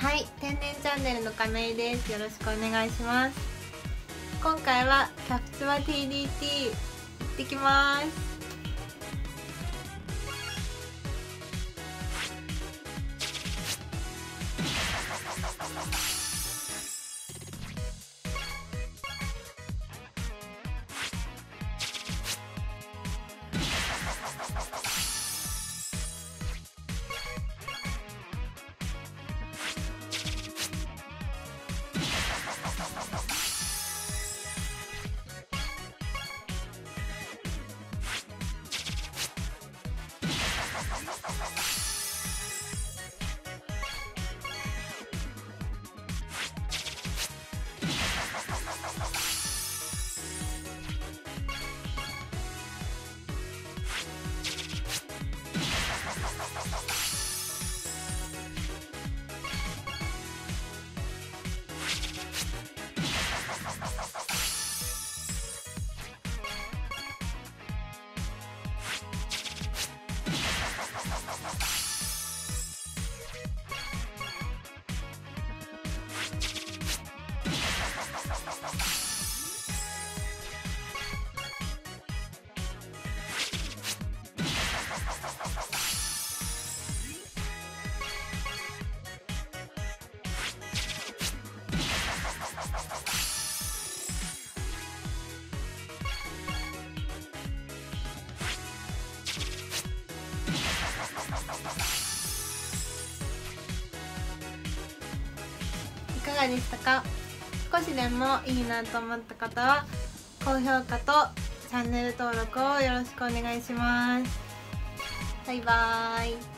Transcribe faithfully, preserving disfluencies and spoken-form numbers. はい、天然チャンネルの金井です。よろしくお願いします。今回はサフツバ ティーディーティー 行ってきます。いかがでしたか？少しでもいいなと思った方は高評価とチャンネル登録をよろしくお願いします。バイバーイ。